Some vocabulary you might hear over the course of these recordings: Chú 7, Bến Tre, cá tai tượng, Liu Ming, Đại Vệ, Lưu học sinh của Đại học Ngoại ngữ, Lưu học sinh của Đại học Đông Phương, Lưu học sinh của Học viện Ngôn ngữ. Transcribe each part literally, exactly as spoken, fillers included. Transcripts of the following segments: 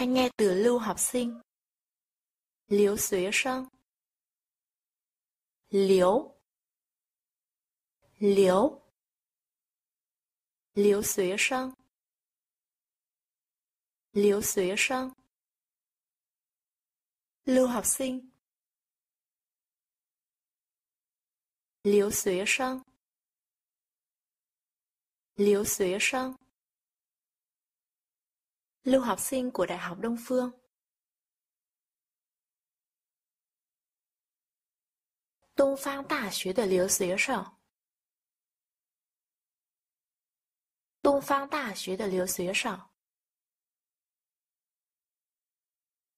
hay nghe từ lưu học sinh. Liếu xuế sang. Liếu. Liếu. Liếu xuế sang. Liếu xuế sang. Lưu học sinh. Liếu xuế sang. Liếu xuế sang. Lưu học sinh của Đại học Đông Phương. Đông Phương Đại học的留学生。东方大学的留学生。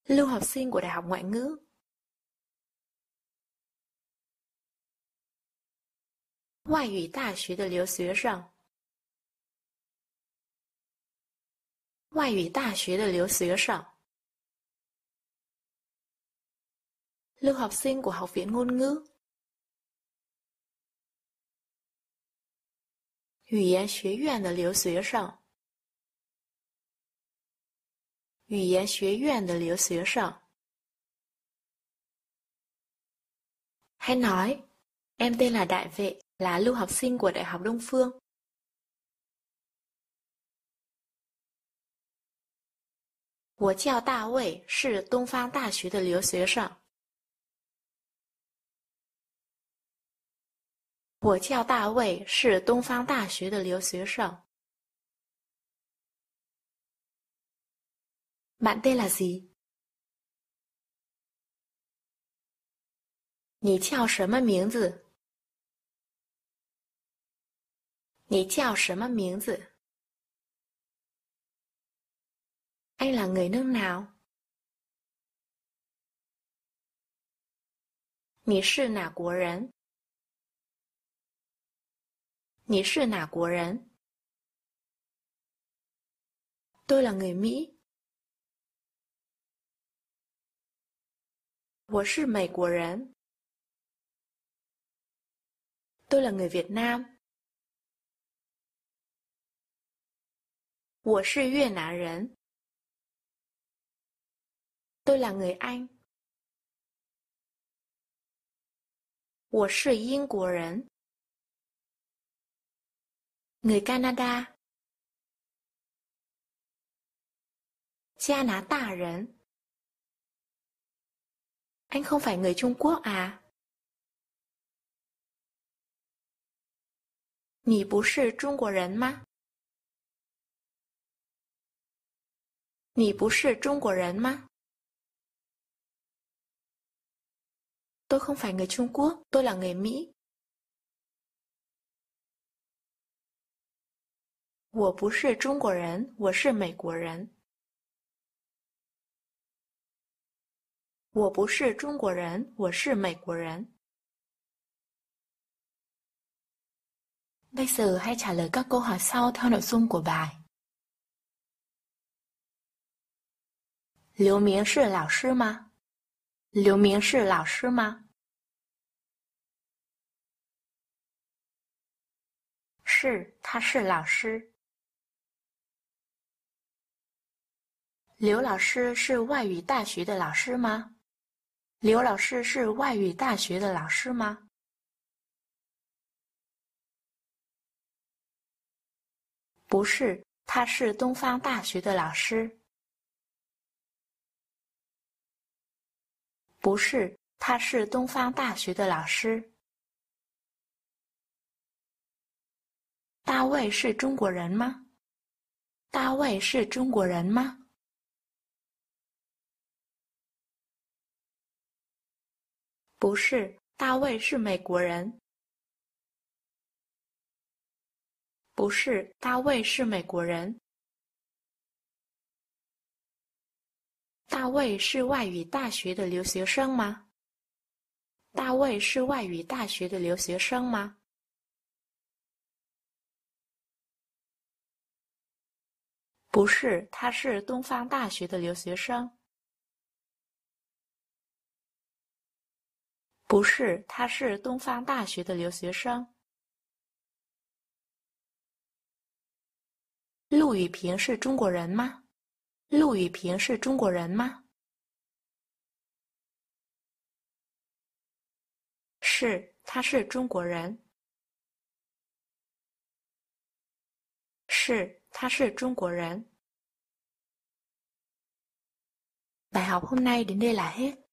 Lưu học sinh của Đại học Ngoại ngữ. Ngoại ngữ Đại học的留学生。外语大学的留学生。Lưu học sinh của Học viện Ngôn ngữ. 语言学院的留学生。语言学院的留学生。Hãy nói, em tên là Đại Vệ, là lưu học sinh của Đại học Đông Phương. Tôi gọi Đại Vệ, là Đông Phương Đại học的留学生。我叫大卫，是东方大学的留学生。Bạn tên là gì? 你叫什么名字？你叫什么名字？ Anh là người nước nào? 你是哪国人？你是哪国人？ Tôi là người Mỹ. 我是美国人。 Tôi là người Việt Nam. 我是越南人。 Tôi là người Anh. 我是英国人。 Người Canada. 加拿大人。 Anh không phải người Trung Quốc à? 你不是中国人吗？你不是中国人吗？ Tôi không phải người Trung Quốc, tôi là người Mỹ. 我不是中国人，我是美国人。我不是中国人，我是美国人。Bây giờ hãy trả lời các câu hỏi sau theo nội dung của bài. Liu Ming là lão sư mà? Liu Ming là lão sư mà? 是，他是老师。 刘老师是外语大学的老师吗？刘老师是外语大学的老师吗？不是，他是东方大学的老师。不是，他是东方大学的老师。大卫是中国人吗？大卫是中国人吗？ 不是，大卫是美国人。不是，大卫是美国人。大卫是外语大学的留学生吗？大卫是外语大学的留学生吗？不是，他是东方大学的留学生。 不是，他是东方大学的留学生。陆雨萍是中国人吗？陆羽平是中国人吗？是，他是中国人。是，他是中国人。Bài học hôm nay đến đây là hết.